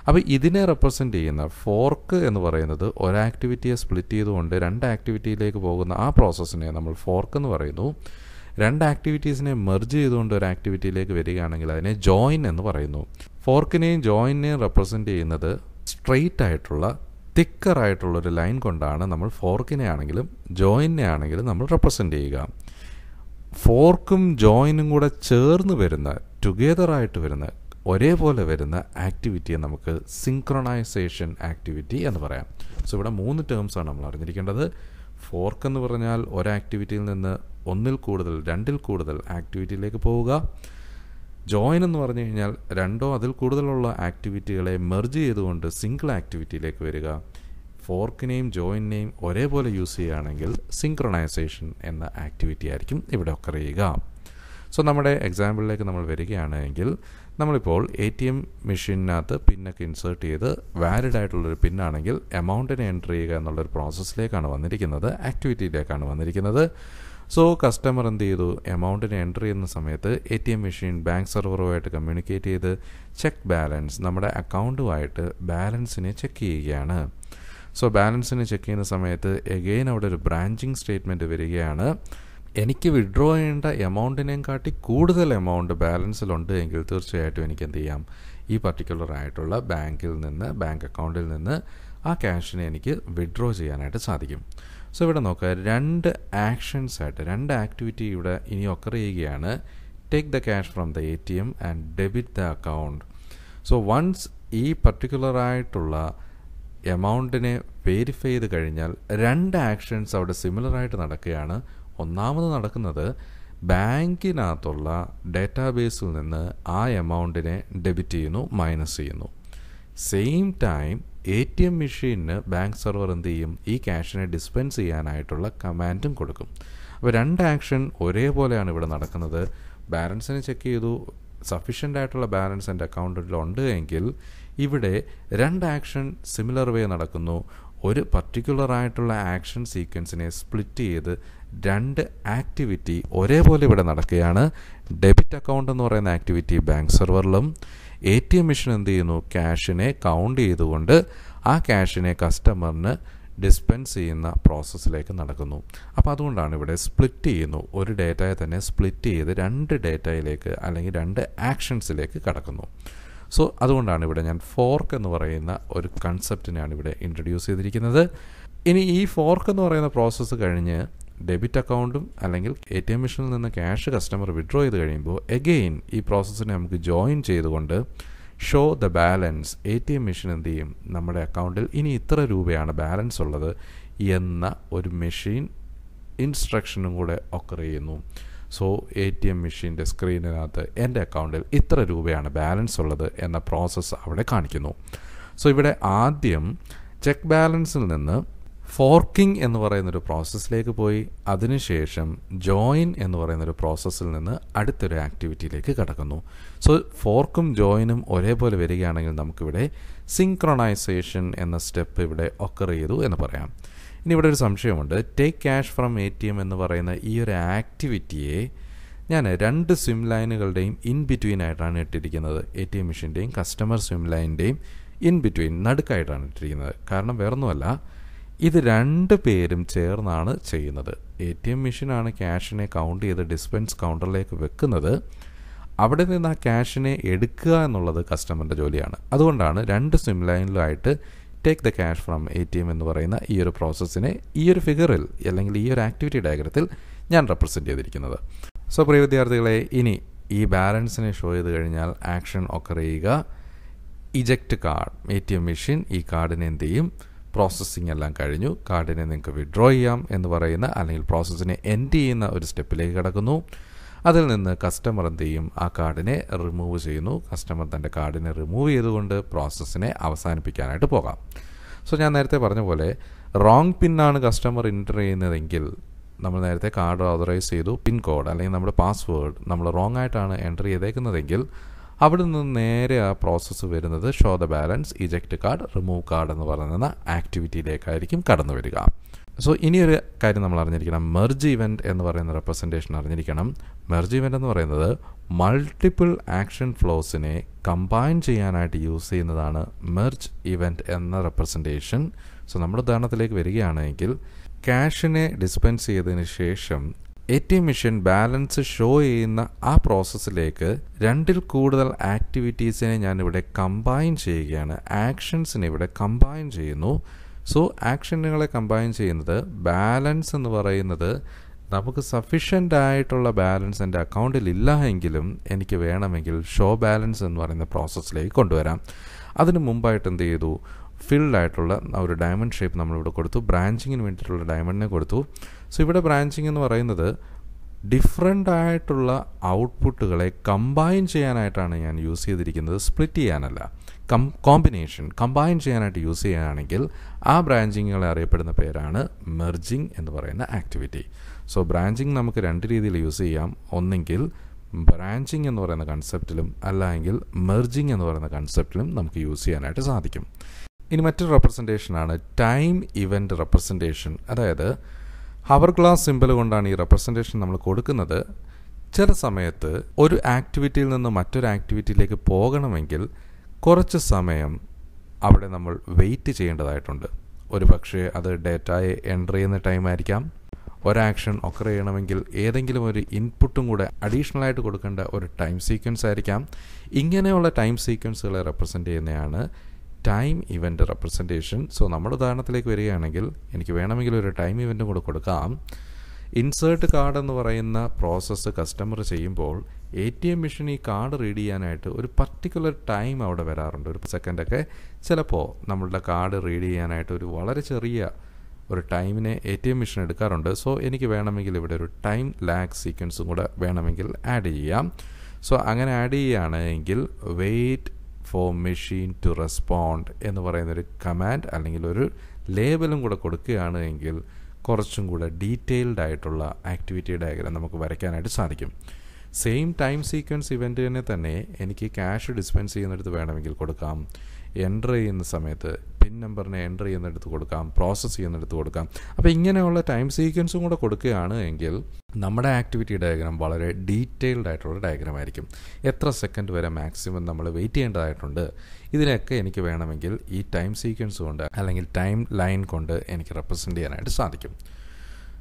അപ്പോൾ ഇതിനെ റെപ്രസെൻ്റ് ചെയ്യുന്ന ഫോർക്ക് എന്ന് പറയുന്നത് ഒരാക്ടിവിറ്റിയെ സ്പ്ലിറ്റ് ചെയ്തുകൊണ്ട് രണ്ട് ആക്ടിവിറ്റിയിലേക്ക് പോകുന്ന ആ പ്രോസസ്സിനെ നമ്മൾ ഫോർക്ക് എന്ന് പറയുന്നു. രണ്ട് ആക്ടിവിറ്റീസിനെ മെർജ് ചെയ്തുകൊണ്ട് ഒരു ആക്ടിവിറ്റിയിലേക്ക് വരികയാണെങ്കിൽ അതിനെ ജോയിൻ എന്ന് പറയുന്നു. ഫോർക്കിനെയും ജോയിനെയും റെപ്രസെൻ്റ് ചെയ്യുന്നത് സ്ട്രെയിറ്റ് ആയിട്ടുള്ള തിക്കറായിട്ടുള്ളൊരു ലൈൻ കൊണ്ടാണ് നമ്മൾ ഫോർക്കിനെ ആണെങ്കിലും ജോയിനെ ആണെങ്കിലും നമ്മൾ റെപ്രസെൻ്റ് ചെയ്യുക. ഫോർക്കും ജോയിനും കൂടെ ചേർന്ന് വരുന്ന, ടുഗെദറായിട്ട് വരുന്ന, ഒരേപോലെ വരുന്ന ആക്ടിവിറ്റിയെ നമുക്ക് സിങ്ക്രണൈസേഷൻ ആക്ടിവിറ്റി എന്ന് പറയാം. സോ ഇവിടെ മൂന്ന് ടേംസാണ് നമ്മൾ അറിഞ്ഞിരിക്കേണ്ടത്. ഫോർക്ക് എന്ന് പറഞ്ഞാൽ ഒരാക്ടിവിറ്റിയിൽ നിന്ന് ഒന്നിൽ കൂടുതൽ, രണ്ടിൽ കൂടുതൽ ആക്ടിവിറ്റിയിലേക്ക് പോവുക. ജോയിൻ എന്ന് പറഞ്ഞു കഴിഞ്ഞാൽ രണ്ടോ അതിൽ കൂടുതലുള്ള ആക്ടിവിറ്റികളെ മെർജ് ചെയ്തുകൊണ്ട് സിംഗിൾ ആക്ടിവിറ്റിയിലേക്ക് വരിക. ഫോർക്കിനെയും ജോയിനെയും ഒരേപോലെ യൂസ് ചെയ്യുകയാണെങ്കിൽ സിങ്ക്രണൈസേഷൻ എന്ന ആക്ടിവിറ്റി ആയിരിക്കും ഇവിടെ ഒക്കെ ചെയ്യുക. സോ നമ്മുടെ എക്സാമ്പിളിലേക്ക് നമ്മൾ വരികയാണെങ്കിൽ നമ്മളിപ്പോൾ എ ടി എം മെഷീനകത്ത് പിന്നൊക്കെ ഇൻസേർട്ട് ചെയ്ത് വാലിഡ് ആയിട്ടുള്ളൊരു പിന്നാണെങ്കിൽ എമൗണ്ടിനെ എൻ്റർ ചെയ്യുക എന്നുള്ളൊരു പ്രോസസ്സിലേക്കാണ് വന്നിരിക്കുന്നത്, ആക്ടിവിറ്റിയിലേക്കാണ് വന്നിരിക്കുന്നത്. സോ കസ്റ്റമർ എന്ത് ചെയ്തു, എമൗണ്ടിനെ എൻ്റർ ചെയ്യുന്ന സമയത്ത് A T M machine bank സെർവറുമായിട്ട് കമ്മ്യൂണിക്കേറ്റ് ചെയ്ത് ചെക്ക് ബാലൻസ്, നമ്മുടെ അക്കൗണ്ടുമായിട്ട് ബാലൻസിനെ ചെക്ക് ചെയ്യുകയാണ്. സോ ബാലൻസിനെ ചെക്ക് ചെയ്യുന്ന സമയത്ത് എഗെയിൻ അവിടെ ഒരു ബ്രാഞ്ചിങ് സ്റ്റേറ്റ്മെൻറ്റ് വരികയാണ്. എനിക്ക് വിഡ്രോ ചെയ്യേണ്ട എമൗണ്ടിനെയും കാട്ടി കൂടുതൽ എമൗണ്ട് ബാലൻസിലുണ്ട് എങ്കിൽ തീർച്ചയായിട്ടും എനിക്ക് എന്ത് ചെയ്യാം, ഈ പർട്ടിക്കുലർ ആയിട്ടുള്ള ബാങ്കിൽ നിന്ന്, ബാങ്ക് അക്കൗണ്ടിൽ നിന്ന് ആ ക്യാഷിനെ എനിക്ക് വിഡ്രോ ചെയ്യാനായിട്ട് സാധിക്കും. സോ ഇവിടെ നോക്കുക, രണ്ട് ആക്ഷൻസായിട്ട് രണ്ട് ആക്ടിവിറ്റി ഇവിടെ ഇനി ഒക്കർ ചെയ്യുകയാണ്. Take the cash from the A T M and debit the account. So once ഈ പർട്ടിക്കുലറായിട്ടുള്ള എമൗണ്ടിനെ വെരിഫൈ ചെയ്ത് കഴിഞ്ഞാൽ രണ്ട് ആക്ഷൻസ് അവിടെ സിമിലറായിട്ട് നടക്കുകയാണ്. ഒന്നാമത് നടക്കുന്നത് ബാങ്കിനകത്തുള്ള ഡേറ്റാബേസിൽ നിന്ന് ആ എമൗണ്ടിനെ ഡെബിറ്റ് ചെയ്യുന്നു, മൈനസ് ചെയ്യുന്നു. Same time A T M മെഷീനിന് ബാങ്ക് സെർവർ എന്ത് ചെയ്യും, ഈ ക്യാഷിനെ ഡിസ്പെൻസ് ചെയ്യാനായിട്ടുള്ള കമാൻഡും കൊടുക്കും. അപ്പോൾ രണ്ട് ആക്ഷൻ ഒരേപോലെയാണ് ഇവിടെ നടക്കുന്നത്. ബാലൻസിനെ ചെക്ക് ചെയ്തു, സഫീഷ്യൻ്റ് ആയിട്ടുള്ള ബാലൻസ് എൻ്റെ അക്കൗണ്ടിലുണ്ട് എങ്കിൽ ഇവിടെ രണ്ട് ആക്ഷൻ സിമിലർ വേ നടക്കുന്നു. ഒരു പർട്ടിക്കുലറായിട്ടുള്ള ആക്ഷൻ സീക്വൻസിനെ സ്പ്ലിറ്റ് ചെയ്ത് രണ്ട് ആക്ടിവിറ്റി ഒരേപോലെ ഇവിടെ നടക്കുകയാണ്. ഡെബിറ്റ് അക്കൗണ്ട് എന്ന് പറയുന്ന ആക്ടിവിറ്റി ബാങ്ക് സെർവറിലും എ ടി എം മെഷീൻ എന്ത് ചെയ്യുന്നു, ക്യാഷിനെ കൗണ്ട് ചെയ്തുകൊണ്ട് ആ ക്യാഷിനെ കസ്റ്റമറിന് ഡിസ്പെൻസ് ചെയ്യുന്ന പ്രോസസ്സിലേക്ക് നടക്കുന്നു. അപ്പോൾ അതുകൊണ്ടാണ് ഇവിടെ സ്പ്ലിറ്റ് ചെയ്യുന്നു, ഒരു ഡേറ്റയെ തന്നെ സ്പ്ലിറ്റ് ചെയ്ത് രണ്ട് ഡേറ്റയിലേക്ക് അല്ലെങ്കിൽ രണ്ട് ആക്ഷൻസിലേക്ക് കടക്കുന്നു. സോ അതുകൊണ്ടാണ് ഇവിടെ ഞാൻ ഫോർക്ക് എന്ന് പറയുന്ന ഒരു കൺസെപ്റ്റിനെയാണ് ഇവിടെ ഇൻട്രൊഡ്യൂസ് ചെയ്തിരിക്കുന്നത്. ഇനി ഈ ഫോർക്ക് എന്ന് പറയുന്ന പ്രോസസ്സ് കഴിഞ്ഞ് ഡെബിറ്റ് അക്കൗണ്ടും അല്ലെങ്കിൽ എ ടി എം മെഷീനിൽ നിന്ന് ക്യാഷ് കസ്റ്റമർ വിഡ്രോ ചെയ്ത് കഴിയുമ്പോൾ എഗെയിൻ ഈ പ്രോസസ്സിനെ നമുക്ക് ജോയിൻ ചെയ്തുകൊണ്ട് show the balance, A T M machine എന്ത് ചെയ്യും, നമ്മുടെ അക്കൗണ്ടിൽ ഇനി ഇത്ര രൂപയാണ് ബാലൻസ് ഉള്ളത് എന്ന ഒരു മെഷീൻ ഇൻസ്ട്രക്ഷനും കൂടെ ഒക്കർ ചെയ്യുന്നു. സോ എ ടി എം മെഷീൻ്റെ സ്ക്രീനിനകത്ത് എൻ്റെ അക്കൗണ്ടിൽ ഇത്ര രൂപയാണ് ബാലൻസ് ഉള്ളത് എന്ന പ്രോസസ്സ് അവിടെ കാണിക്കുന്നു. സോ ഇവിടെ ആദ്യം ചെക്ക് ബാലൻസിൽ നിന്ന് ഫോർക്കിംഗ് എന്ന് പറയുന്നൊരു പ്രോസസ്സിലേക്ക് പോയി, അതിനുശേഷം ജോയിൻ എന്ന് പറയുന്നൊരു പ്രോസസ്സിൽ നിന്ന് അടുത്തൊരു ആക്ടിവിറ്റിയിലേക്ക് കടക്കുന്നു. സോ ഫോർക്കും ജോയിനും ഒരേപോലെ വരികയാണെങ്കിൽ നമുക്കിവിടെ സിങ്ക്രണൈസേഷൻ എന്ന സ്റ്റെപ്പ് ഇവിടെ ഒക്കർ ചെയ്തു എന്ന് പറയാം. ഇനി ഇവിടെ ഒരു സംശയമുണ്ട്. Take cash from A T M എന്ന് പറയുന്ന ഈ ഒരു ആക്ടിവിറ്റിയെ ഞാൻ രണ്ട് സ്വിം ലൈനുകളുടെയും ഇൻ ബിറ്റ്വീൻ ആയിട്ടാണ് ഇട്ടിരിക്കുന്നത്. എ ടി എം മെഷീൻ്റെയും കസ്റ്റമർ സ്വിം ലൈനിൻ്റെയും ഇൻ ബിറ്റ്വീൻ, നടുക്കായിട്ടാണ് ഇട്ടിരിക്കുന്നത്. കാരണം വേറൊന്നുമല്ല, ഇത് രണ്ട് പേരും ചേർന്നാണ് ചെയ്യുന്നത്. എ ടി എം മെഷീനാണ് ക്യാഷിനെ കൗണ്ട് ചെയ്ത് ഡിസ്പെൻസ് കൗണ്ടറിലേക്ക് വെക്കുന്നത്. അവിടെ നിന്ന് ആ ക്യാഷിനെ എടുക്കുക എന്നുള്ളത് കസ്റ്റമറിൻ്റെ ജോലിയാണ്. അതുകൊണ്ടാണ് രണ്ട് സ്വിം ലൈനിലുമായിട്ട് take the cash from A T M എന്ന് പറയുന്ന ഈ ഒരു പ്രോസസ്സിനെ ഈ ഒരു ഫിഗറിൽ അല്ലെങ്കിൽ ഈ ഒരു ആക്ടിവിറ്റി ഡയഗ്രത്തിൽ ഞാൻ റെപ്രസെൻ്റ് ചെയ്തിരിക്കുന്നത്. സോ പ്രിയ വിദ്യാർത്ഥികളെ, ഇനി ഈ ബാലൻസിനെ ഷോ ചെയ്ത് കഴിഞ്ഞാൽ ആക്ഷൻ ഒക്കർ ചെയ്യുക. Eject card, A T M machine ഈ കാർഡിനെ എന്ത് ചെയ്യും, പ്രോസസ്സിംഗ് എല്ലാം കഴിഞ്ഞു, കാർഡിനെ നിങ്ങൾക്ക് വിഡ്രോ ചെയ്യാം എന്ന് പറയുന്ന അല്ലെങ്കിൽ പ്രോസസ്സിനെ എൻഡ് ചെയ്യുന്ന ഒരു സ്റ്റെപ്പിലേക്ക് കടക്കുന്നു. അതിൽ നിന്ന് കസ്റ്റമർ എന്ത് ചെയ്യും, ആ കാർഡിനെ റിമൂവ് ചെയ്യുന്നു. കസ്റ്റമർ തൻ്റെ കാർഡിനെ റിമൂവ് ചെയ്തുകൊണ്ട് പ്രോസസ്സിനെ അവസാനിപ്പിക്കാനായിട്ട് പോകാം. സോ ഞാൻ നേരത്തെ പറഞ്ഞ പോലെ wrong pin ആണ് customer enter ചെയ്യുന്നതെങ്കിൽ നമ്മൾ നേരത്തെ കാർഡ് ഓതറൈസ് ചെയ്തു പിൻ കോഡ് അല്ലെങ്കിൽ നമ്മുടെ പാസ്വേഡ് നമ്മൾ റോങ് ആയിട്ടാണ് എൻ്റർ ചെയ്തേക്കുന്നതെങ്കിൽ അവിടെ നിന്ന് നേരെ ആ പ്രോസസ്സ് വരുന്നത് show the balance eject card remove card എന്ന് പറയുന്ന ആക്ടിവിറ്റിയിലേക്കായിരിക്കും കടന്നു വരിക. സോ ഇനിയൊരു കാര്യം നമ്മൾ അറിഞ്ഞിരിക്കണം, മെർജ് ഇവൻറ്റ് എന്ന് പറയുന്ന റെപ്രസെൻറ്റേഷൻ അറിഞ്ഞിരിക്കണം. മെർജ് ഇവൻറ്റ് എന്ന് പറയുന്നത് മൾട്ടിപ്പിൾ ആക്ഷൻ ഫ്ലോസിനെ കമ്പൈൻ ചെയ്യാനായിട്ട് യൂസ് ചെയ്യുന്നതാണ് മെർജ് ഇവൻറ്റ് എന്ന റെപ്രസെൻറ്റേഷൻ. സോ നമ്മുടെ ഉദാഹരണത്തിലേക്ക് വരികയാണെങ്കിൽ ക്യാഷിനെ ഡിസ്പെൻസ് ചെയ്തതിന് ശേഷം A T M machine balance show ചെയ്യുന്ന ആ പ്രോസസ്സിലേക്ക് രണ്ടിൽ കൂടുതൽ ആക്ടിവിറ്റീസിനെ ഞാനിവിടെ കമ്പൈൻ ചെയ്യുകയാണ്, ആക്ഷൻസിനെ ഇവിടെ കമ്പൈൻ ചെയ്യുന്നു. സോ ആക്ഷനുകളെ കമ്പൈൻ ചെയ്യുന്നത് ബാലൻസ് എന്ന് പറയുന്നത് നമുക്ക് സഫിഷ്യൻ്റ് ആയിട്ടുള്ള ബാലൻസ് എൻ്റെ അക്കൗണ്ടിൽ ഇല്ല എങ്കിലും എനിക്ക് വേണമെങ്കിൽ ഷോ ബാലൻസ് എന്ന് പറയുന്ന പ്രോസസ്സിലേക്ക് കൊണ്ടുവരാം. അതിന് മുമ്പായിട്ട് എന്ത് ചെയ്തു, ഫിൽഡ് ആയിട്ടുള്ള ഒരു ഡയമണ്ട് ഷേപ്പ് നമ്മളിവിടെ കൊടുത്തു, ബ്രാഞ്ചിങ്ങിന് വേണ്ടിയിട്ടുള്ള ഡയമണ്ടിനെ കൊടുത്തു. സോ ഇവിടെ ബ്രാഞ്ചിങ് എന്ന് പറയുന്നത് ഡിഫറെൻ്റ് ആയിട്ടുള്ള ഔട്ട്പുട്ടുകളെ കമ്പൈൻ ചെയ്യാനായിട്ടാണ് ഞാൻ യൂസ് ചെയ്തിരിക്കുന്നത്, സ്പ്ലിറ്റ് ചെയ്യാനല്ല. കം കോമ്പിനേഷൻ കമ്പൈൻ ചെയ്യാനായിട്ട് യൂസ് ചെയ്യുകയാണെങ്കിൽ ആ ബ്രാഞ്ചിങ്ങുകളെ അറിയപ്പെടുന്ന പേരാണ് മെർജിങ് എന്ന് പറയുന്ന ആക്ടിവിറ്റി. സോ ബ്രാഞ്ചിങ് നമുക്ക് രണ്ട് രീതിയിൽ യൂസ് ചെയ്യാം, ഒന്നെങ്കിൽ ബ്രാഞ്ചിങ് എന്ന് പറയുന്ന കൺസെപ്റ്റിലും അല്ലെങ്കിൽ മെർജിങ് എന്ന് പറയുന്ന കൺസെപ്റ്റിലും നമുക്ക് യൂസ് ചെയ്യാനായിട്ട് സാധിക്കും. ഇനി മറ്റൊരു റെപ്രസെൻറ്റേഷനാണ് ടൈം ഇവൻറ്റ് റെപ്രസെൻറ്റേഷൻ. അതായത് ഹവർ ഗ്ലാസ് സിമ്പിൾ കൊണ്ടാണ് ഈ റെപ്രസെൻറ്റേഷൻ നമ്മൾ കൊടുക്കുന്നത്. ചില സമയത്ത് ഒരു ആക്ടിവിറ്റിയിൽ നിന്ന് മറ്റൊരു ആക്ടിവിറ്റിയിലേക്ക് പോകണമെങ്കിൽ കുറച്ച് സമയം അവിടെ നമ്മൾ വെയിറ്റ് ചെയ്യേണ്ടതായിട്ടുണ്ട്. ഒരു പക്ഷേ അത് ഡേറ്റായെ എൻ്റർ ചെയ്യുന്ന ടൈം ആയിരിക്കാം, ഒരാക്ഷൻ ഒക്കർ ചെയ്യണമെങ്കിൽ ഏതെങ്കിലും ഒരു ഇൻപുട്ടും കൂടെ അഡീഷണലായിട്ട് കൊടുക്കേണ്ട ഒരു ടൈം സീക്വൻസ് ആയിരിക്കാം. ഇങ്ങനെയുള്ള ടൈം സീക്വൻസുകളെ റെപ്രസെൻ്റ് ചെയ്യുന്നതാണ് ടൈം ഇവൻ്റ് റെപ്രസെൻറ്റേഷൻ. സോ നമ്മുടെ ഉദാഹരണത്തിലേക്ക് വരികയാണെങ്കിൽ എനിക്ക് വേണമെങ്കിൽ ഒരു ടൈം ഇവൻറ്റും കൂടെ കൊടുക്കാം. ഇൻസേർട്ട് കാർഡ് എന്ന് പറയുന്ന പ്രോസസ്സ് കസ്റ്റമർ ചെയ്യുമ്പോൾ എ ടി എം മെഷീൻ ഈ കാർഡ് റീഡ് ചെയ്യാനായിട്ട് ഒരു പർട്ടിക്കുലർ ടൈം അവിടെ വരാറുണ്ട്, ഒരു സെക്കൻഡൊക്കെ. ചിലപ്പോൾ നമ്മളുടെ കാർഡ് റീഡ് ചെയ്യാനായിട്ട് ഒരു വളരെ ചെറിയ ഒരു ടൈമിനെ എ ടി എം മെഷീൻ എടുക്കാറുണ്ട്. സോ എനിക്ക് വേണമെങ്കിൽ ഇവിടെ ഒരു ടൈം ലാഗ് സീക്വൻസും കൂടെ വേണമെങ്കിൽ ആഡ് ചെയ്യാം. സോ അങ്ങനെ ആഡ് ചെയ്യുകയാണെങ്കിൽ wait for machine to respond എന്ന് പറയുന്നൊരു കമാൻഡ് അല്ലെങ്കിൽ ഒരു ലേബലും കൂടെ കൊടുക്കുകയാണ് എങ്കിൽ കുറച്ചും കൂടെ ഡീറ്റെയിൽഡ് ആയിട്ടുള്ള ആക്ടിവിറ്റി ഡയഗ്രം നമുക്ക് വരയ്ക്കാനായിട്ട് സാധിക്കും. സെയിം ടൈം സീക്വൻസ് ഇവൻറ്റിനെ തന്നെ എനിക്ക് ക്യാഷ് ഡിസ്പെൻസ് ചെയ്യുന്നിടത്ത് വേണമെങ്കിൽ കൊടുക്കാം, എൻ്റർ ചെയ്യുന്ന സമയത്ത് പിൻ നമ്പറിനെ എൻ്റർ ചെയ്യുന്നിടത്ത് കൊടുക്കാം, പ്രോസസ്സ് ചെയ്യുന്നിടത്ത് കൊടുക്കാം. അപ്പോൾ ഇങ്ങനെയുള്ള ടൈം സീക്വൻസും കൂടെ കൊടുക്കുകയാണ് എങ്കിൽ നമ്മുടെ ആക്ടിവിറ്റി ഡയഗ്രാം വളരെ ഡീറ്റെയിൽഡ് ആയിട്ടുള്ള ഡയഗ്രാം ആയിരിക്കും. എത്ര സെക്കൻഡ് വരെ മാക്സിമം നമ്മൾ വെയിറ്റ് ചെയ്യേണ്ടതായിട്ടുണ്ട് ഇതിനൊക്കെ എനിക്ക് വേണമെങ്കിൽ ഈ ടൈം സീക്വൻസ് കൊണ്ട് അല്ലെങ്കിൽ ടൈം ലൈൻ കൊണ്ട് എനിക്ക് റെപ്രസെൻ്റ് ചെയ്യാനായിട്ട് സാധിക്കും.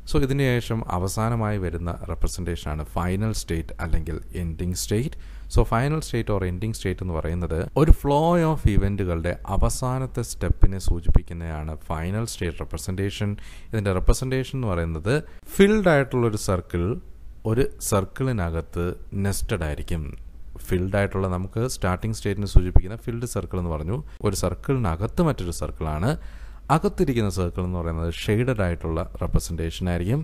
സോ ഇതിന് ശേഷം അവസാനമായി വരുന്ന റെപ്രസെൻറ്റേഷനാണ് ഫൈനൽ സ്റ്റേറ്റ് അല്ലെങ്കിൽ ending state. So final state or ending state എന്ന് പറയുന്നത് ഒരു ഫ്ലോ ഓഫ് ഇവൻറ്റുകളുടെ അവസാനത്തെ സ്റ്റെപ്പിനെ സൂചിപ്പിക്കുന്നതാണ് ഫൈനൽ സ്റ്റേറ്റ് റെപ്രസെൻറ്റേഷൻ. ഇതിൻ്റെ റെപ്രസെൻറ്റേഷൻ എന്ന് പറയുന്നത് ഫിൽഡ് ആയിട്ടുള്ളൊരു സർക്കിൾ ഒരു സർക്കിളിനകത്ത് നെസ്റ്റഡ് ആയിരിക്കും. ഫിൽഡ് ആയിട്ടുള്ള നമുക്ക് സ്റ്റാർട്ടിംഗ് സ്റ്റേറ്റിനെ സൂചിപ്പിക്കുന്ന ഫിൽഡ് സർക്കിൾ എന്ന് പറഞ്ഞു. ഒരു സർക്കിളിനകത്ത് മറ്റൊരു സർക്കിളാണ്, അകത്തിരിക്കുന്ന സർക്കിൾ എന്ന് പറയുന്നത് ഷെയ്ഡഡ് ആയിട്ടുള്ള റെപ്രസെൻറ്റേഷൻ ആയിരിക്കും.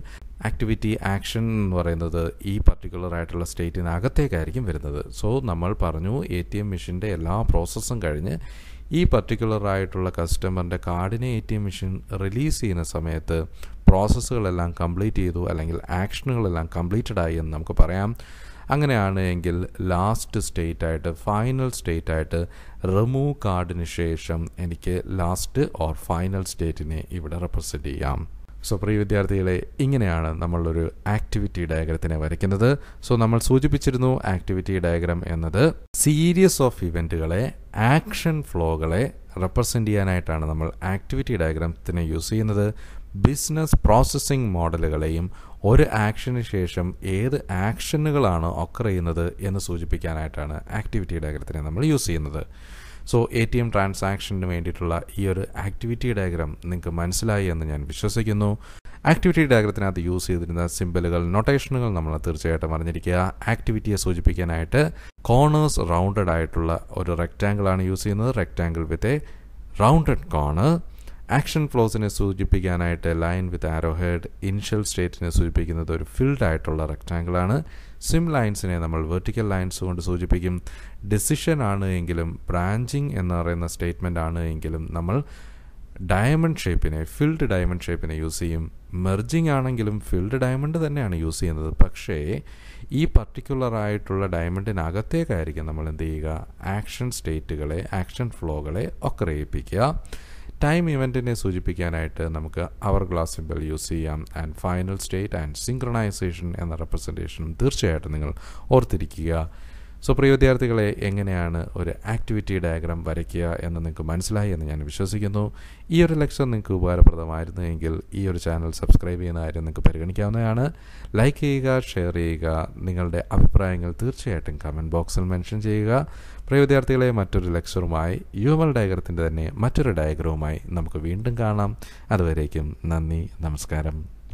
ആക്ടിവിറ്റി ആക്ഷൻ എന്ന് പറയുന്നത് ഈ പർട്ടിക്കുലർ ആയിട്ടുള്ള സ്റ്റേറ്റിനകത്തേക്കായിരിക്കും വരുന്നത്. സോ നമ്മൾ പറഞ്ഞു എ ടി എം മെഷീൻ്റെ എല്ലാ പ്രോസസ്സും കഴിഞ്ഞ് ഈ പർട്ടിക്കുലറായിട്ടുള്ള കസ്റ്റമറിൻ്റെ കാർഡിനെ A T M machine release ചെയ്യുന്ന സമയത്ത് പ്രോസസ്സുകളെല്ലാം കംപ്ലീറ്റ് ചെയ്തു അല്ലെങ്കിൽ ആക്ഷനുകളെല്ലാം കംപ്ലീറ്റഡ് ആയി എന്ന് നമുക്ക് പറയാം. അങ്ങനെയാണ് എങ്കിൽ ലാസ്റ്റ് സ്റ്റേറ്റായിട്ട് ഫൈനൽ സ്റ്റേറ്റായിട്ട് റിമൂവ് കാർഡിന് ശേഷം എനിക്ക് ലാസ്റ്റ് ഓർ ഫൈനൽ സ്റ്റേറ്റിനെ ഇവിടെ റെപ്രസെൻ്റ് ചെയ്യാം. സോ പ്രിയ വിദ്യാർത്ഥികളെ, ഇങ്ങനെയാണ് നമ്മളൊരു ആക്ടിവിറ്റി ഡയഗ്രത്തിനെ വരയ്ക്കുന്നത്. സോ നമ്മൾ സൂചിപ്പിച്ചിരുന്നു ആക്ടിവിറ്റി ഡയഗ്രം എന്നത് സീരീസ് ഓഫ് ഇവൻറ്റുകളെ ആക്ഷൻ ഫ്ലോകളെ റെപ്രസെൻ്റ് ചെയ്യാനായിട്ടാണ് നമ്മൾ ആക്ടിവിറ്റി ഡയഗ്രത്തിനെ യൂസ് ചെയ്യുന്നത്. ബിസിനസ് പ്രോസസ്സിംഗ് മോഡലുകളെയും ഒരു ആക്ഷന് ശേഷം ഏത് ആക്ഷനുകളാണ് ഒക്കർ ചെയ്യുന്നത് എന്ന് സൂചിപ്പിക്കാനായിട്ടാണ് ആക്ടിവിറ്റി ഡയഗ്രത്തിനെ നമ്മൾ യൂസ് ചെയ്യുന്നത്. സോ എ ടി എം ട്രാൻസാക്ഷന് വേണ്ടിയിട്ടുള്ള ഈ ഒരു ആക്ടിവിറ്റി ഡയഗ്രം നിങ്ങൾക്ക് മനസ്സിലായി എന്ന് ഞാൻ വിശ്വസിക്കുന്നു. ആക്ടിവിറ്റി ഡയഗ്രത്തിനകത്ത് യൂസ് ചെയ്തിരുന്ന സിംബലുകൾ നൊട്ടേഷനുകൾ നമ്മൾ തീർച്ചയായിട്ടും അറിഞ്ഞിരിക്കുക. ആക്ടിവിറ്റിയെ സൂചിപ്പിക്കാനായിട്ട് കോർണേഴ്സ് റൗണ്ടഡ് ആയിട്ടുള്ള ഒരു റെക്റ്റാങ്കിളാണ് യൂസ് ചെയ്യുന്നത്, rectangle with a rounded corner. Action ഫ്ലോസിനെ സൂചിപ്പിക്കാനായിട്ട് line with arrow head. Initial സ്റ്റേറ്റിനെ സൂചിപ്പിക്കുന്നത് ഒരു ഫിൽഡ് ആയിട്ടുള്ള റെക്റ്റാങ്കിളാണ്. സിം ലൈൻസിനെ നമ്മൾ വെർട്ടിക്കൽ ലൈൻസ് കൊണ്ട് സൂചിപ്പിക്കും. ഡിസിഷൻ ആണ് എങ്കിലും ബ്രാഞ്ചിങ് എന്ന് പറയുന്ന സ്റ്റേറ്റ്മെൻ്റ് ആണ് എങ്കിലും നമ്മൾ diamond shape-നെ filled diamond shape-നെ യൂസ് ചെയ്യും. മെർജിങ് ആണെങ്കിലും filled diamond തന്നെയാണ് യൂസ് ചെയ്യുന്നത്. പക്ഷേ ഈ പർട്ടിക്കുലർ ആയിട്ടുള്ള ഡയമണ്ടിനകത്തേക്കായിരിക്കും നമ്മൾ എന്ത് ചെയ്യുക, ആക്ഷൻ സ്റ്റേറ്റുകളെ ആക്ഷൻ ഫ്ലോകളെ ഒക്കെ ചെയ്യിപ്പിക്കുക. ടൈം ഇവൻറ്റിനെ സൂചിപ്പിക്കാനായിട്ട് നമുക്ക് അവർ ഗ്ലാസ് സിമ്പിൾ യൂസ് ചെയ്യാം. And final state and synchronization എന്ന റെപ്രസെൻറ്റേഷനും തീർച്ചയായിട്ടും നിങ്ങൾ ഓർത്തിരിക്കുക. സോ പ്രിയ വിദ്യാർത്ഥികളെ, എങ്ങനെയാണ് ഒരു ആക്ടിവിറ്റി ഡയഗ്രാം വരയ്ക്കുക എന്ന് നിങ്ങൾക്ക് മനസ്സിലായി എന്ന് ഞാൻ വിശ്വസിക്കുന്നു. ഈ ഒരു ലെക്ചർ നിങ്ങൾക്ക് ഉപകാരപ്രദമായിരുന്നു എങ്കിൽ ഈ ഒരു ചാനൽ സബ്സ്ക്രൈബ് ചെയ്യുന്ന കാര്യം നിങ്ങൾക്ക് പരിഗണിക്കാവുന്നതാണ്. ലൈക്ക് ചെയ്യുക, ഷെയർ ചെയ്യുക, നിങ്ങളുടെ അഭിപ്രായങ്ങൾ തീർച്ചയായിട്ടും കമൻറ്റ് ബോക്സിൽ മെൻഷൻ ചെയ്യുക. പ്രിയ വിദ്യാർത്ഥികളെ, മറ്റൊരു ലെക്ചറുമായി യു എം എൽ ഡയഗ്രത്തിൻ്റെ തന്നെ മറ്റൊരു ഡയഗ്രവുമായി നമുക്ക് വീണ്ടും കാണാം. അതുവരേക്കും നന്ദി, നമസ്കാരം.